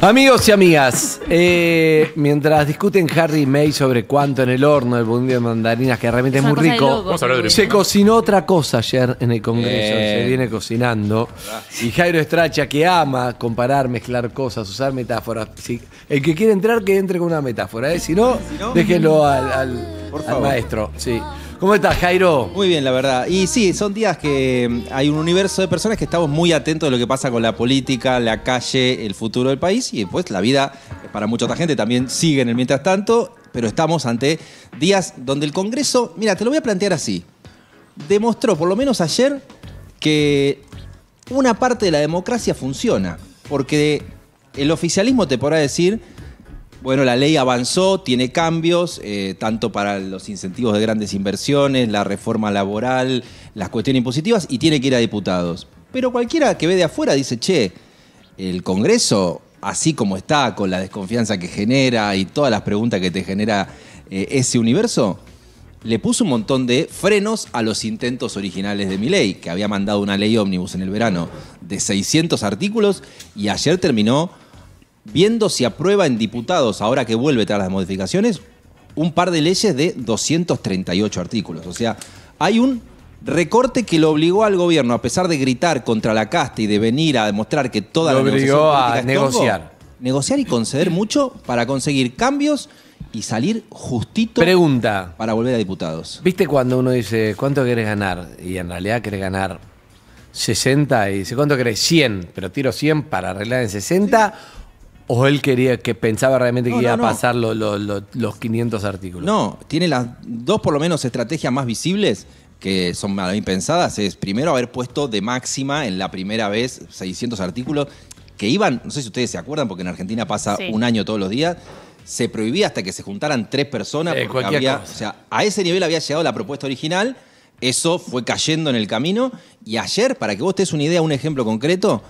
Amigos y amigas, mientras discuten Harry y May sobre cuánto en el horno el budín de mandarinas, que realmente es muy rico, se cocinó otra cosa ayer en el Congreso, se viene cocinando. Y Jairo Straccia, que ama comparar, mezclar cosas, usar metáforas. Si el que quiere entrar, que entre con una metáfora, ¿eh? Si no, déjenlo al maestro. Sí. ¿Cómo estás, Jairo? Muy bien, la verdad. Y sí, son días que hay un universo de personas que estamos muy atentos de lo que pasa con la política, la calle, el futuro del país y después la vida para mucha otra gente también sigue en el mientras tanto, pero estamos ante días donde el Congreso, mira, te lo voy a plantear así, demostró, por lo menos ayer, que una parte de la democracia funciona, porque el oficialismo te podrá decir... Bueno, la ley avanzó, tiene cambios, tanto para los incentivos de grandes inversiones, la reforma laboral, las cuestiones impositivas, y tiene que ir a diputados. Pero cualquiera que ve de afuera dice, che, el Congreso, así como está, con la desconfianza que genera y todas las preguntas que te genera ese universo, le puso un montón de frenos a los intentos originales de Milei, que había mandado una ley ómnibus en el verano de 600 artículos y ayer terminó... viendo si aprueba en diputados, ahora que vuelve tras las modificaciones, un par de leyes de 238 artículos. O sea, hay un recorte que lo obligó al gobierno, a pesar de gritar contra la casta y de venir a demostrar que toda la negociación política es negociar. Negociar y conceder mucho para conseguir cambios y salir justito. Pregunta. Para volver a diputados. ¿Viste cuando uno dice, ¿cuánto querés ganar? Y en realidad querés ganar 60 y dice, ¿cuánto querés? 100, pero tiro 100 para arreglar en 60... Sí. ¿O él quería que pensaba realmente que iba a pasar los 500 artículos? No, tiene las dos por lo menos estrategias más visibles que son mal pensadas. Es primero haber puesto de máxima en la primera vez 600 artículos que iban, no sé si ustedes se acuerdan, porque en Argentina pasa un año todos los días, se prohibía hasta que se juntaran 3 personas. Porque había, o sea, a ese nivel había llegado la propuesta original, eso fue cayendo en el camino y ayer, para que vos te des una idea, un ejemplo concreto,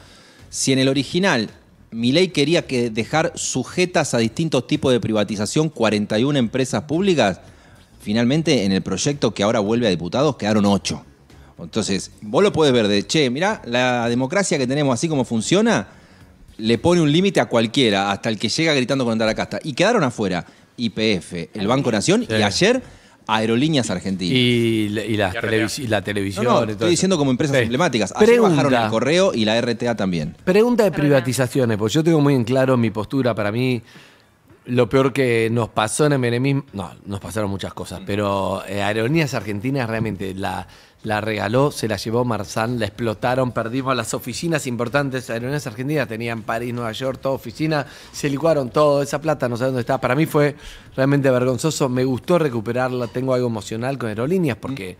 si en el original... Milei quería que dejar sujetas a distintos tipos de privatización 41 empresas públicas. Finalmente, en el proyecto que ahora vuelve a diputados, quedaron 8. Entonces, vos lo podés ver de, che, mirá, la democracia que tenemos así como funciona, le pone un límite a cualquiera, hasta el que llega gritando contra la casta. Y quedaron afuera YPF, el Banco Nación, y ayer Aerolíneas Argentinas. Y la televisión. No, estoy todo diciendo eso como empresas emblemáticas. Ayer bajaron el correo y la RTA también. Pregunta de privatizaciones, porque yo tengo muy en claro mi postura. Para mí, lo peor que nos pasó en el menemismo... No, nos pasaron muchas cosas, pero Aerolíneas Argentinas realmente la regaló, se la llevó Marzán, la explotaron, perdimos las oficinas importantes. Aerolíneas Argentinas tenían París, Nueva York, toda oficina, se licuaron todo, esa plata no sé dónde está. Para mí fue realmente vergonzoso, me gustó recuperarla, tengo algo emocional con Aerolíneas porque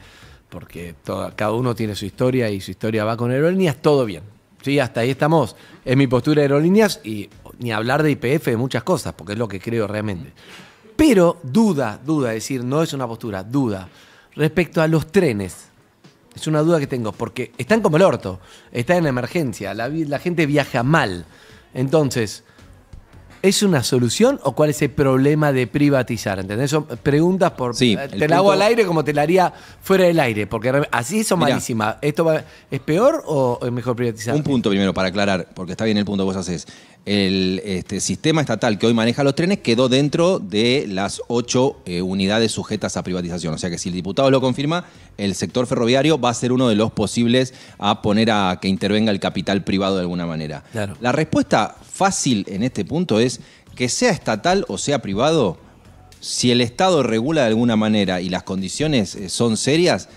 cada uno tiene su historia y su historia va con Aerolíneas, todo bien. Sí, hasta ahí estamos, es mi postura de Aerolíneas y ni hablar de YPF, de muchas cosas, porque es lo que creo realmente. Pero duda, es decir, no es una postura, duda, respecto a los trenes. Es una duda que tengo, porque están como el orto, están en emergencia, la gente viaja mal. Entonces, ¿es una solución o cuál es el problema de privatizar? ¿Entendés? Son preguntas por... Sí, te la hago al aire como te la haría fuera del aire, porque así son malísimas. ¿Es peor o es mejor privatizar? Un punto primero para aclarar, porque está bien el punto que vos haces. El sistema estatal que hoy maneja los trenes quedó dentro de las 8 unidades sujetas a privatización. O sea que si el diputado lo confirma, el sector ferroviario va a ser uno de los posibles a poner a que intervenga el capital privado de alguna manera. Claro. La respuesta fácil en este punto es que sea estatal o sea privado, si el Estado regula de alguna manera y las condiciones son serias,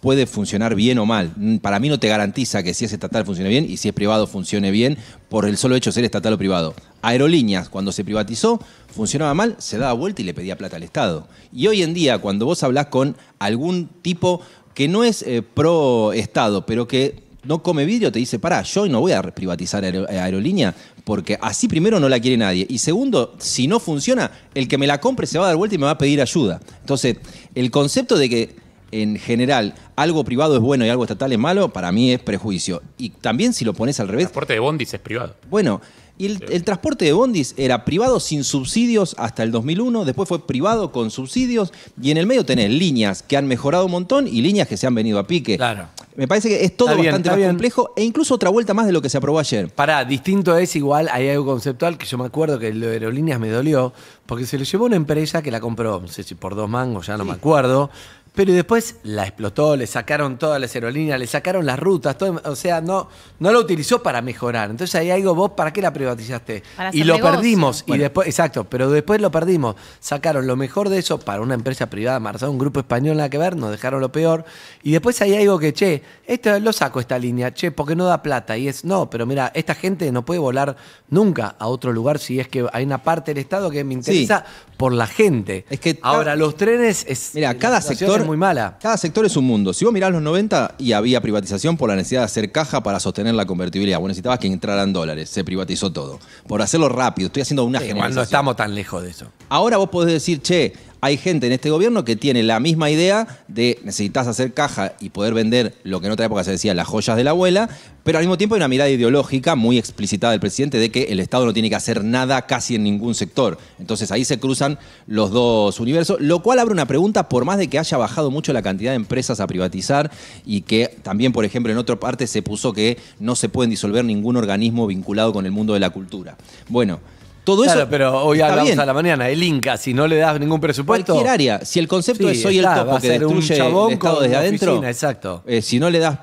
puede funcionar bien o mal. Para mí no te garantiza que si es estatal funcione bien y si es privado funcione bien por el solo hecho de ser estatal o privado. Aerolíneas, cuando se privatizó, funcionaba mal, se daba vuelta y le pedía plata al Estado. Y hoy en día, cuando vos hablás con algún tipo que no es pro Estado, pero que no come vidrio, te dice, pará, yo no voy a privatizar Aerolínea porque así primero no la quiere nadie. Y segundo, si no funciona, el que me la compre se va a dar vuelta y me va a pedir ayuda. Entonces, el concepto de que en general, algo privado es bueno y algo estatal es malo, para mí es prejuicio. Y también si lo pones al revés... El transporte de bondis es privado. Bueno, Y el transporte de bondis era privado sin subsidios hasta el 2001, después fue privado con subsidios, y en el medio tenés líneas que han mejorado un montón y líneas que se han venido a pique. Claro. Me parece que es todo bastante más complejo e incluso otra vuelta más de lo que se aprobó ayer. Pará, distinto es igual, hay algo conceptual que yo me acuerdo que lo de Aerolíneas me dolió, porque se lo llevó una empresa que la compró, no sé si por $2, ya no me acuerdo, pero después la explotó, le sacaron todas las aerolíneas, le sacaron las rutas, todo, o sea, no lo utilizó para mejorar. Entonces ahí algo, vos, ¿para qué la privatizaste? Para hacer negocio. Perdimos, bueno. Y después, exacto, pero después lo perdimos. Sacaron lo mejor de eso para una empresa privada, Marzán, un grupo español, nada que ver, nos dejaron lo peor. Y después hay algo que, che, esto lo saco esta línea, che, porque no da plata. Y es, no, pero mira, esta gente no puede volar nunca a otro lugar si es que hay una parte del Estado que me interesa por la gente. Es que ahora, los trenes, mira, cada sector... muy mala. Cada sector es un mundo. Si vos mirás los 90 y había privatización por la necesidad de hacer caja para sostener la convertibilidad. Vos necesitabas que entraran dólares. Se privatizó todo. Por hacerlo rápido. Estoy haciendo una generalización. Cuando estamos tan lejos de eso. Ahora vos podés decir, che, hay gente en este gobierno que tiene la misma idea de necesitas hacer caja y poder vender lo que en otra época se decía, las joyas de la abuela, pero al mismo tiempo hay una mirada ideológica muy explicitada del presidente de que el Estado no tiene que hacer nada casi en ningún sector. Entonces ahí se cruzan los dos universos, lo cual abre una pregunta, por más de que haya bajado mucho la cantidad de empresas a privatizar y que también, por ejemplo, en otra parte se puso que no se pueden disolver ningún organismo vinculado con el mundo de la cultura. Bueno, todo claro, eso pero hoy hablamos bien. A la mañana, el Inca, si no le das ningún presupuesto... Cualquier área, si el concepto es soy el topo que destruye el Estado desde adentro, oficina, exacto. Si no le das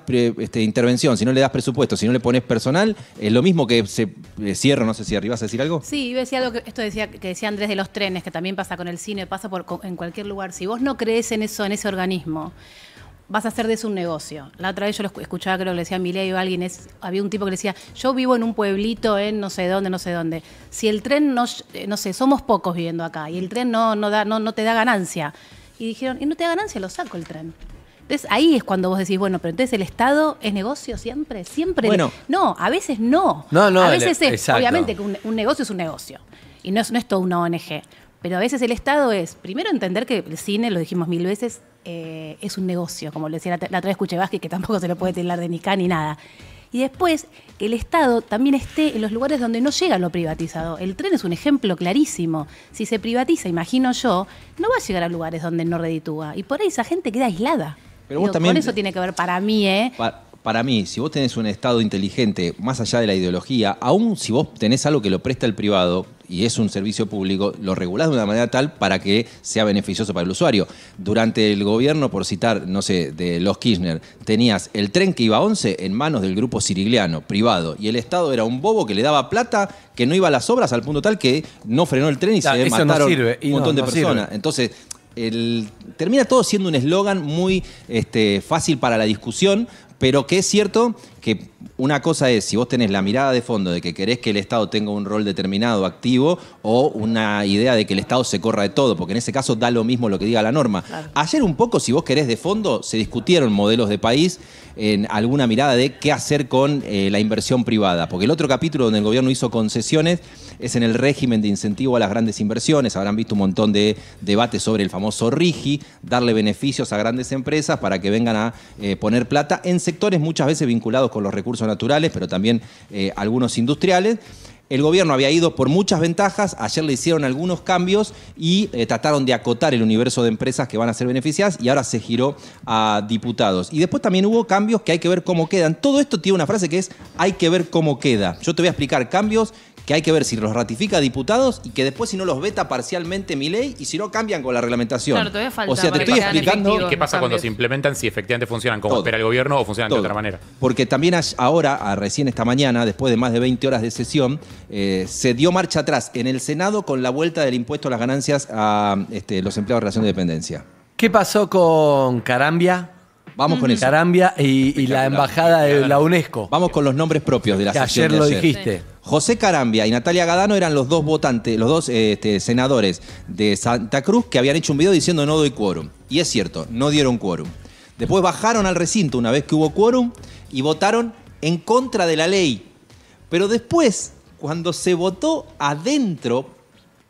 intervención, si no le das presupuesto, si no le pones personal, es lo mismo que se cierra, no sé si arriba vas a decir algo. Sí, iba a decir algo que, decía Andrés de los trenes, que también pasa con el cine, pasa en cualquier lugar. Si vos no crees en eso, en ese organismo, vas a hacer de eso un negocio. La otra vez yo lo escuchaba, creo que le decía a Milei o a alguien, había un tipo que le decía, yo vivo en un pueblito en no sé dónde, no sé dónde. Si el tren no sé, somos pocos viviendo acá y el tren no te da ganancia. Y dijeron, y no te da ganancia, lo saco el tren. Entonces ahí es cuando vos decís, bueno, pero entonces el Estado es negocio siempre, siempre. Bueno, no, a veces no. No, a veces es, exacto. Obviamente que un negocio es un negocio y no es toda una ONG. Pero a veces el Estado es, primero entender que el cine, lo dijimos 1000 veces, es un negocio, como le decía la otra vez Kuchevaski, que tampoco se lo puede tildar de Nica ni nada. Y después, que el Estado también esté en los lugares donde no llega lo privatizado. El tren es un ejemplo clarísimo. Si se privatiza, imagino yo, no va a llegar a lugares donde no reditúa. Y por ahí esa gente queda aislada. Pero vos también... Con eso tiene que ver para mí, Para mí, si vos tenés un Estado inteligente, más allá de la ideología, aún si vos tenés algo que lo presta el privado y es un servicio público, lo regulás de una manera tal para que sea beneficioso para el usuario. Durante el gobierno, por citar, no sé, de los Kirchner, tenías el tren que iba a 11 en manos del grupo Sirigliano, privado, y el Estado era un bobo que le daba plata, que no iba a las obras, al punto tal que no frenó el tren y se mataron un montón de personas. Entonces... termina todo siendo un eslogan muy fácil para la discusión, pero que es cierto que una cosa es si vos tenés la mirada de fondo de que querés que el Estado tenga un rol determinado, activo, o una idea de que el Estado se corra de todo, porque en ese caso da lo mismo lo que diga la norma. Claro. Ayer un poco, si vos querés de fondo, se discutieron modelos de país en alguna mirada de qué hacer con la inversión privada, porque el otro capítulo donde el gobierno hizo concesiones es en el régimen de incentivo a las grandes inversiones. Habrán visto un montón de debates sobre el famoso RIGI, darle beneficios a grandes empresas para que vengan a poner plata en sectores muchas veces vinculados con los recursos naturales, pero también algunos industriales. El gobierno había ido por muchas ventajas, ayer le hicieron algunos cambios y trataron de acotar el universo de empresas que van a ser beneficiadas y ahora se giró a diputados. Y después también hubo cambios que hay que ver cómo quedan. Todo esto tiene una frase que es hay que ver cómo queda. Yo te voy a explicar cambios que hay que ver si los ratifica diputados y que después si no los veta parcialmente Milei y si no cambian con la reglamentación. Claro, todavía falta. O sea, te estoy explicando... ¿Qué pasa cuando se implementan? Si efectivamente funcionan como espera el gobierno o funcionan de otra manera. Porque también ahora, recién esta mañana, después de más de 20 horas de sesión, se dio marcha atrás en el Senado con la vuelta del impuesto a las ganancias a los empleados en relación de dependencia. ¿Qué pasó con Carambia? Vamos con eso. Carambia y la embajada de la UNESCO. Vamos con los nombres propios de la sesión de ayer. Ayer lo dijiste. Sí. José Carambia y Natalia Gadano eran los dos votantes, los dos senadores de Santa Cruz que habían hecho un video diciendo no doy quórum. Y es cierto, no dieron quórum. Después bajaron al recinto una vez que hubo quórum y votaron en contra de la ley. Pero después, cuando se votó adentro,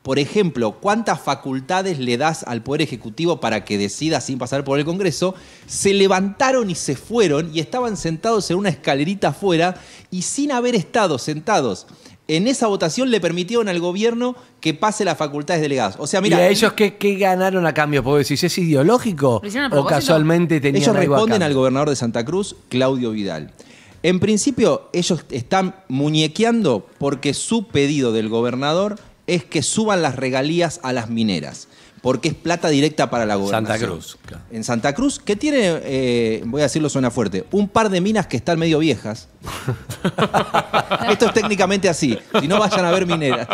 por ejemplo, cuántas facultades le das al Poder Ejecutivo para que decida sin pasar por el Congreso, se levantaron y se fueron y estaban sentados en una escalerita afuera y sin haber estado sentados en esa votación le permitieron al gobierno que pase las facultades delegadas. O sea, mira, ¿y a ellos qué ganaron a cambio? Porque si es ideológico o casualmente tenían algo a cambio. Ellos responden al gobernador de Santa Cruz, Claudio Vidal. En principio, ellos están muñequeando porque su pedido del gobernador es que suban las regalías a las mineras, porque es plata directa para la gobernación. Santa Cruz. En Santa Cruz, que tiene, voy a decirlo suena fuerte, un par de minas que están medio viejas. Esto es técnicamente así, si no vayan a ver mineras.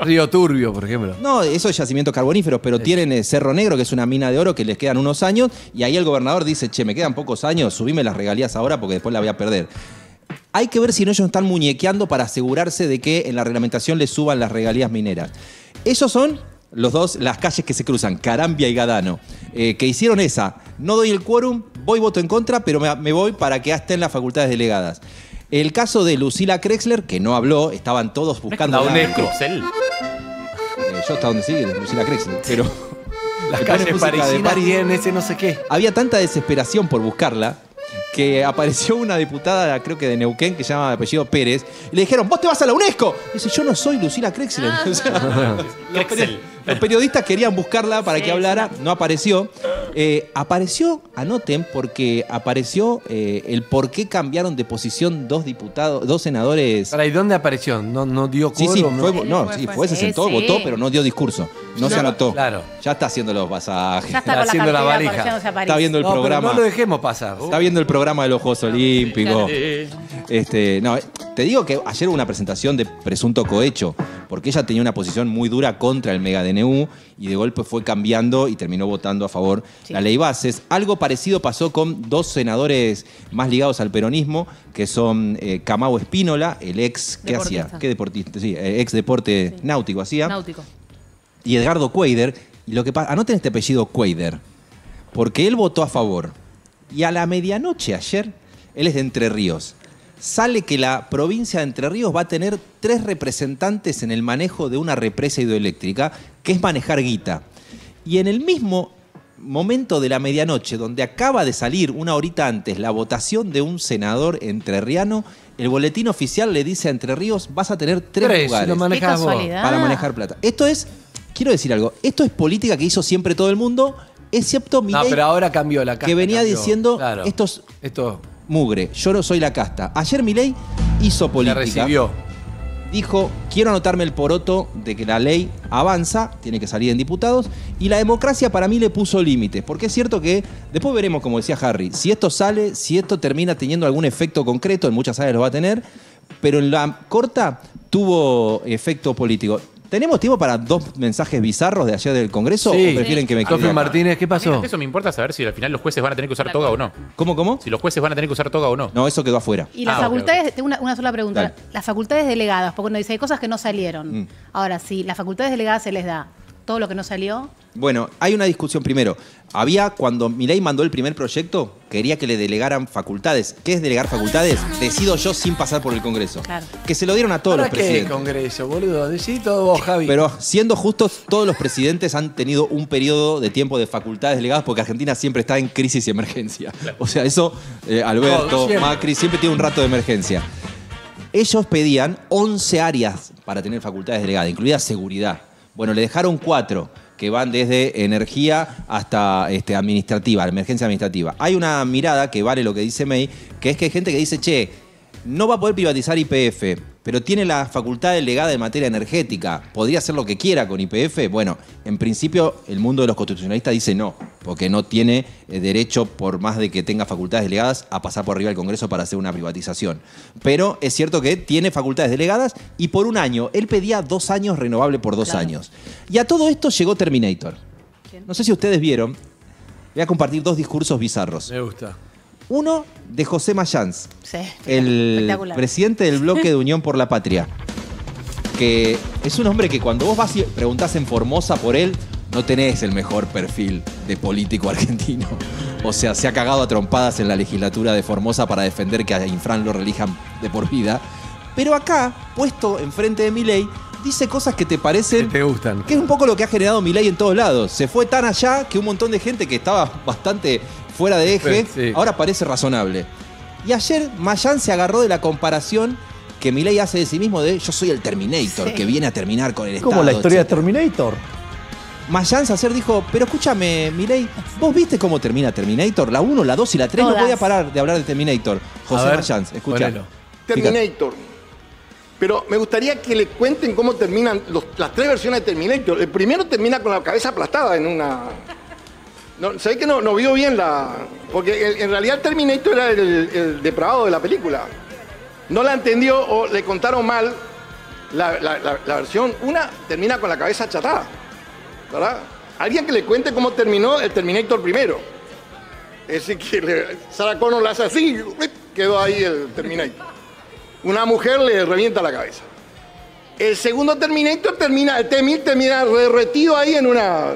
Río Turbio, por ejemplo. No, eso es yacimientos carboníferos, pero tienen Cerro Negro, que es una mina de oro que les quedan unos años, y ahí el gobernador dice, che, me quedan pocos años, subime las regalías ahora porque después la voy a perder. Hay que ver si no ellos están muñequeando para asegurarse de que en la reglamentación les suban las regalías mineras. Esos son los dos, las calles que se cruzan, Carambia y Gadano, que hicieron esa. No doy el quórum, voy, voto en contra, pero me voy para que estén las facultades delegadas. El caso de Lucila Crexell, que no habló, estaban todos buscando... ¿Dónde es Crexell? Yo hasta donde sigue, Lucila Crexell, pero... Las calles parisinas tienen ese no sé qué. Había tanta desesperación por buscarla que apareció una diputada, creo que de Neuquén, que se llama de apellido Pérez, y le dijeron, vos te vas a la UNESCO. Y dice, yo no soy Lucila Crexell. O sea, los periodistas querían buscarla para que hablara, no apareció. Apareció, anoten, porque apareció el por qué cambiaron de posición dos senadores. ¿Y dónde apareció? ¿No dio quórum? Sí, fue, se sentó, votó, pero no dio discurso. No se anotó. Claro. Ya está haciendo los pasajes. Ya está haciendo la valija. Está viendo el programa. No lo dejemos pasar. Está viendo el programa de los Juegos Olímpicos. No, te digo que ayer hubo una presentación de presunto cohecho, porque ella tenía una posición muy dura contra el mega DNU y de golpe fue cambiando y terminó votando a favor la Ley Bases. Algo parecido pasó con dos senadores más ligados al peronismo, que son Camau Espínola, el ex... ¿Qué hacía? ¿Qué deportista? Sí, ex deporte náutico hacía. Náutico. Y Edgardo Kueider. Y lo que pasa, anoten este apellido Kueider, porque él votó a favor. Y a la medianoche ayer, él es de Entre Ríos, sale que la provincia de Entre Ríos va a tener 3 representantes en el manejo de una represa hidroeléctrica, que es manejar guita. Y en el mismo momento de la medianoche, donde acaba de salir una horita antes la votación de un senador entrerriano, el boletín oficial le dice a Entre Ríos, vas a tener 3 lugares para manejar plata. Esto es, quiero decir algo, esto es política que hizo siempre todo el mundo, excepto Milei, pero ahora cambió la casta, que venía diciendo, claro, esto mugre, yo no soy la casta. Ayer Milei hizo política. La recibió. Dijo, quiero anotarme el poroto de que la ley avanza, tiene que salir en diputados, y la democracia para mí le puso límites, porque es cierto que, después veremos, como decía Harry, si esto sale, si esto termina teniendo algún efecto concreto, en muchas áreas lo va a tener, pero en la corta tuvo efecto político. ¿Tenemos tiempo para 2 mensajes bizarros de ayer del Congreso? Sí. ¿O prefieren que me quede acá? Martínez, ¿qué pasó? Mira, eso me importa saber si al final los jueces van a tener que usar toga o no. ¿Cómo? Si los jueces van a tener que usar toga o no. No, eso quedó afuera. Y las facultades, okay. Tengo una sola pregunta. Dale. Las facultades delegadas, porque uno dice, hay cosas que no salieron. Ahora, si las facultades delegadas se les da todo lo que no salió... Bueno, hay una discusión primero. Había, cuando Milei mandó el primer proyecto, quería que le delegaran facultades. ¿Qué es delegar facultades? Decido yo sin pasar por el Congreso. Claro. Que se lo dieron a todos los presidentes. ¿Para qué Congreso, boludo? Decí todo vos, Javi. Pero siendo justos, todos los presidentes han tenido un periodo de tiempo de facultades delegadas porque Argentina siempre está en crisis y emergencia. O sea, eso, Alberto, Macri, siempre tiene un rato de emergencia. Ellos pedían 11 áreas para tener facultades delegadas, incluida seguridad. Bueno, le dejaron 4. Que van desde energía hasta administrativa, emergencia administrativa. Hay una mirada que vale lo que dice May, que es que hay gente que dice, che, no va a poder privatizar YPF, pero tiene la facultad delegada en materia energética, podría hacer lo que quiera con YPF. Bueno, en principio el mundo de los constitucionalistas dice no, porque no tiene derecho, por más de que tenga facultades delegadas, a pasar por arriba del Congreso para hacer una privatización. Pero es cierto que tiene facultades delegadas y por un año. Él pedía 2 años renovable por 2 años. Y a todo esto llegó Terminator. No sé si ustedes vieron. Voy a compartir 2 discursos bizarros. Me gusta. Uno de José Mayans, el presidente del bloque de Unión por la Patria, que es un hombre que cuando vos vas y preguntás en Formosa por él, no tenés el mejor perfil de político argentino. O sea, se ha cagado a trompadas en la legislatura de Formosa para defender que a Infran lo relijan de por vida. Pero acá, puesto enfrente de Milei, dice cosas que te parecen... Que te gustan. Que es un poco lo que ha generado Milei en todos lados. Se fue tan allá que un montón de gente que estaba bastante fuera de eje, ahora parece razonable. Y ayer Mayán se agarró de la comparación que Milei hace de sí mismo de yo soy el Terminator, sí, que viene a terminar con el Estado. Como la historia etcétera de Terminator. Mayán Sacer dijo, pero escúchame, Milei, ¿vos viste cómo termina Terminator? La 1, la 2 y la 3, no voy a parar de hablar de Terminator. José Mayán, escúchalo. Terminator. Pero me gustaría que le cuenten cómo terminan las tres versiones de Terminator. El primero termina con la cabeza aplastada en una... No, ¿sabés que no vio bien la...? Porque en realidad el Terminator era el depravado de la película. No la entendió o le contaron mal. La versión 1 termina con la cabeza achatada, ¿verdad? Alguien que le cuente cómo terminó el Terminator primero. Es decir, que Sarah Connor la hace así, quedó ahí el Terminator. Una mujer le revienta la cabeza. El segundo Terminator termina, el T-1000 termina derretido ahí en una...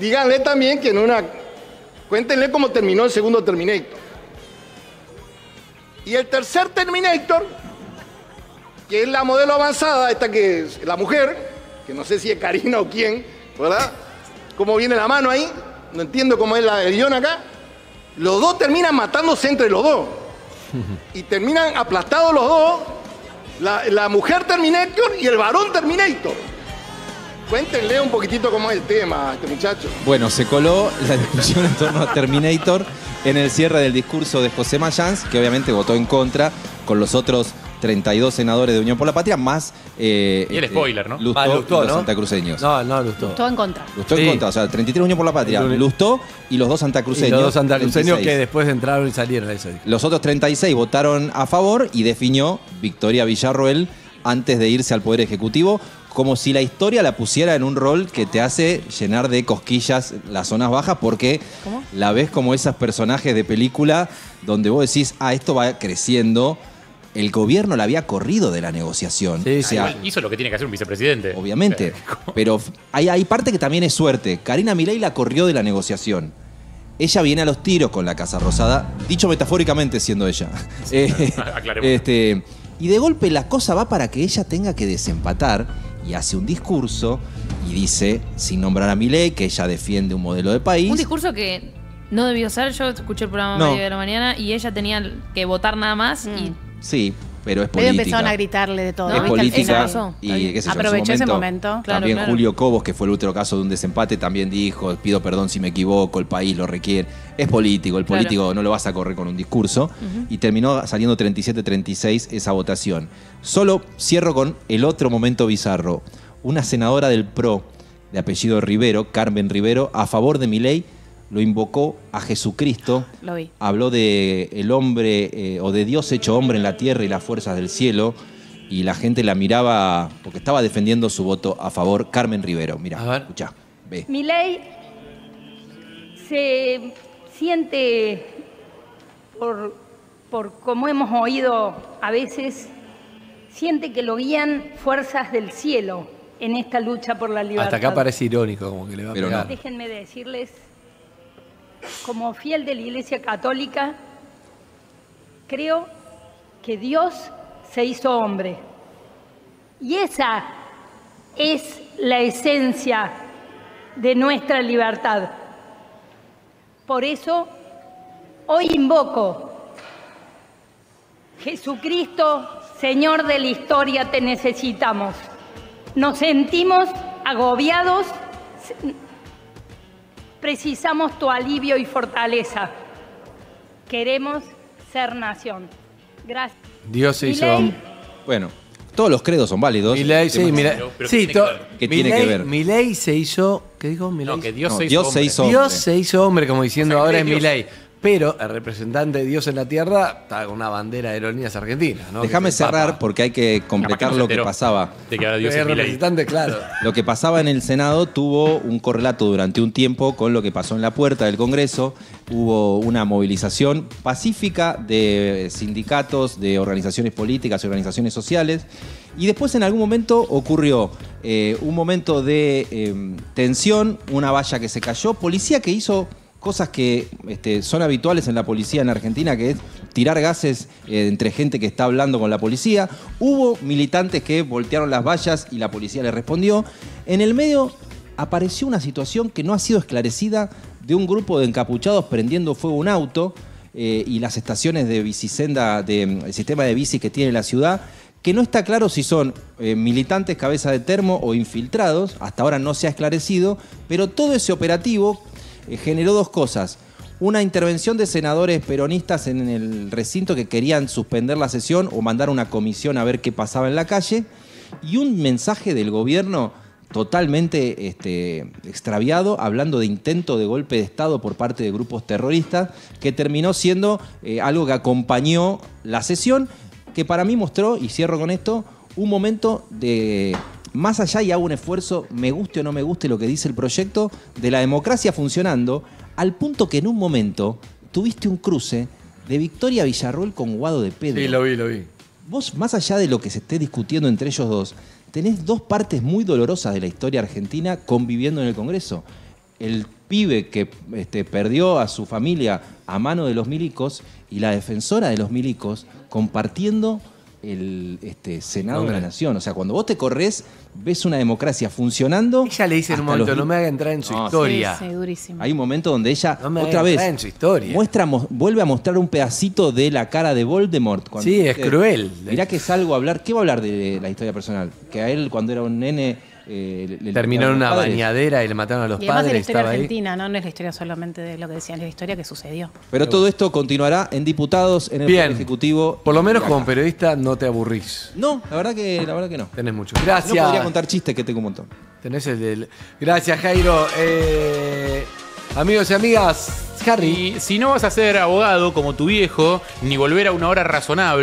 Díganle también que en una... Cuéntenle cómo terminó el segundo Terminator. Y el tercer Terminator, que es la modelo avanzada, esta que es la mujer, que no sé si es Karina o quién, ¿verdad? Cómo viene la mano ahí, no entiendo cómo es el guión acá. Los dos terminan matándose entre los dos. Y terminan aplastados los dos, la mujer Terminator y el varón Terminator. Cuéntenle un poquitito cómo es el tema, este muchacho. Bueno, se coló la discusión en torno a Terminator en el cierre del discurso de José Mayans, que obviamente votó en contra con los otros 32 senadores de Unión por la Patria, más... y el spoiler, ¿no? Lustó, Lustó, los santacruceños. No, Lustó. Lustó en contra. Lustó en contra, o sea, 33 Unión por la Patria, Lustó y los dos santacruceños. Y los dos santacruceños 36. Que después entraron y salieron. Eso. Los otros 36 votaron a favor y definió Victoria Villarroel antes de irse al Poder Ejecutivo, como si la historia la pusiera en un rol que te hace llenar de cosquillas las zonas bajas, porque ¿cómo? La ves como esos personajes de película donde vos decís, ah, esto va creciendo. El gobierno la había corrido de la negociación. Sí, o sea, igual hizo lo que tiene que hacer un vicepresidente. Obviamente, pero hay parte que también es suerte. Karina Milei la corrió de la negociación. Ella viene a los tiros con la Casa Rosada, dicho metafóricamente siendo ella. Sí, aclaremos. Y de golpe la cosa va para que ella tenga que desempatar y hace un discurso y dice, sin nombrar a Milei, que ella defiende un modelo de país. Un discurso que no debió ser. Yo escuché el programa a media de la mañana y ella tenía que votar nada más. Y... sí, pero es política. Ellos empezaron a gritarle de todo. Es política. Y qué sé yo, aprovechó ese momento. También claro. Julio Cobos, que fue el último caso de un desempate, también dijo, pido perdón si me equivoco, el país lo requiere. Es político, el político no lo vas a correr con un discurso. Y terminó saliendo 37-36 esa votación. Solo cierro con el otro momento bizarro. Una senadora del PRO, de apellido Rivero, Carmen Rivero, a favor de Milei, lo invocó a Jesucristo, lo vi. Habló de el hombre o de Dios hecho hombre en la tierra y las fuerzas del cielo, y la gente la miraba porque estaba defendiendo su voto a favor. Carmen Rivero, mirá, escuchá, ve. Milei se siente, por como hemos oído a veces, siente que lo guían fuerzas del cielo en esta lucha por la libertad. Hasta acá parece irónico, como que le va a pegar. Déjenme decirles, como fiel de la Iglesia Católica, creo que Dios se hizo hombre. Y esa es la esencia de nuestra libertad. Por eso, hoy invoco, Jesucristo, Señor de la historia, te necesitamos. Nos sentimos agobiados. Precisamos tu alivio y fortaleza. Queremos ser nación. Gracias. Dios se hizo. Bueno, todos los credos son válidos. Milei, sí, mira. Sí, ¿qué tiene que ver? Milei se hizo. ¿Qué dijo? Milei. No, que Dios, no, se, Dios hizo se hizo hombre. Dios se hizo hombre, como diciendo, o sea, ahora es Milei. Pero el representante de Dios en la tierra está con una bandera de Aerolíneas Argentinas, ¿no? Déjame cerrar porque hay que completar lo que pasaba. De que ahora Dios es representante, claro. Lo que pasaba en el Senado tuvo un correlato durante un tiempo con lo que pasó en la puerta del Congreso. Hubo una movilización pacífica de sindicatos, de organizaciones políticas y organizaciones sociales. Y después en algún momento ocurrió un momento de tensión, una valla que se cayó, policía que hizo... cosas que son habituales en la policía en la Argentina, que es tirar gases entre gente que está hablando con la policía. Hubo militantes que voltearon las vallas y la policía les respondió. En el medio apareció una situación que no ha sido esclarecida de un grupo de encapuchados prendiendo fuego un auto y las estaciones de bicicenda, el sistema de bicis que tiene la ciudad, que no está claro si son militantes cabeza de termo o infiltrados, hasta ahora no se ha esclarecido, pero todo ese operativo generó dos cosas. Una intervención de senadores peronistas en el recinto que querían suspender la sesión o mandar una comisión a ver qué pasaba en la calle, y un mensaje del gobierno totalmente extraviado, hablando de intento de golpe de Estado por parte de grupos terroristas, que terminó siendo algo que acompañó la sesión, que para mí mostró, y cierro con esto, un momento de... Más allá, y hago un esfuerzo, me guste o no me guste lo que dice el proyecto, de la democracia funcionando, al punto que en un momento tuviste un cruce de Victoria Villarroel con Guido de Pedro. Sí, lo vi. Vos, más allá de lo que se esté discutiendo entre ellos dos, tenés dos partes muy dolorosas de la historia argentina conviviendo en el Congreso. El pibe que perdió a su familia a mano de los milicos y la defensora de los milicos compartiendo... el Senado de la Nación. O sea, cuando vos te corres, ves una democracia funcionando. Ella le dice en un momento, no me haga entrar en su historia. Sí, durísimo. Hay un momento donde ella, otra vez, en su historia. Vuelve a mostrar un pedacito de la cara de Voldemort. Cuando, sí, es cruel. Mirá que salgo a hablar, ¿qué va a hablar de la historia personal? Que a él, cuando era un nene... terminó en una bañadera y le mataron a los padres. Y además padres, la historia argentina, ahí. No es la historia solamente de lo que decían, es la historia que sucedió. Pero todo esto continuará en Diputados, en el Poder Ejecutivo. Por lo menos como periodista no te aburrís. No, la verdad que no. Tenés mucho. Gracias. No podría contar chistes, que tengo un montón. Tenés el del... Gracias, Jairo. Amigos y amigas, Harry. Y si no vas a ser abogado como tu viejo, ni volver a una hora razonable.